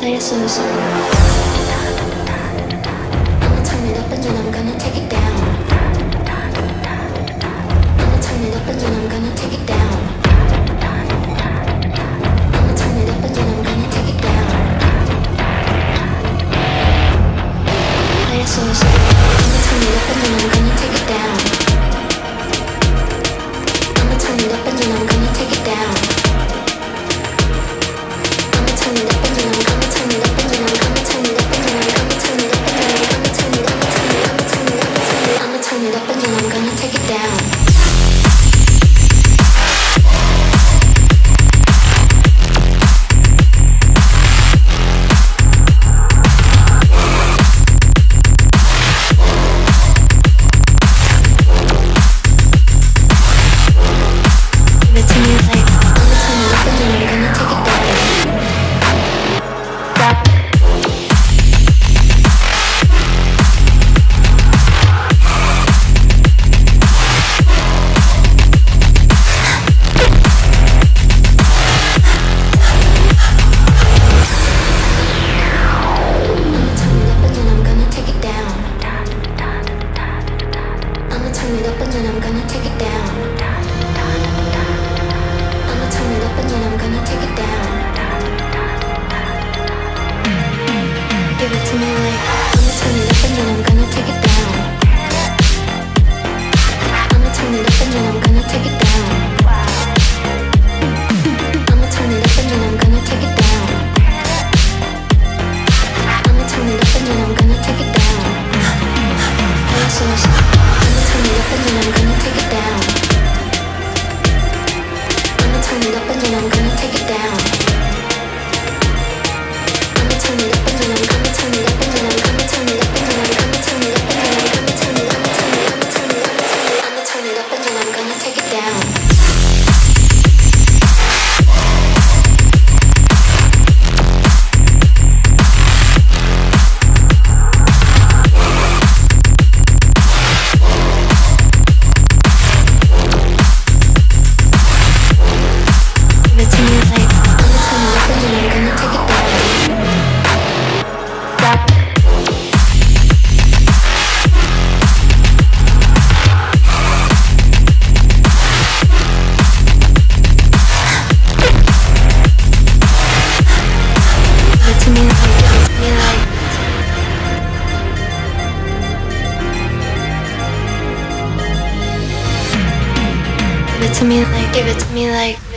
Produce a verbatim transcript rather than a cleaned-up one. Play a slow song. I'ma turn it up and then I'm gonna take it down. I'ma turn it up and then I'm gonna take it down. I'ma turn it up and then I'm gonna take it down. Play a slow song. I'ma turn it up and then I'm gonna take it down. I'ma turn it up and then I'm gonna take it down. Give it to me like, give it to me like.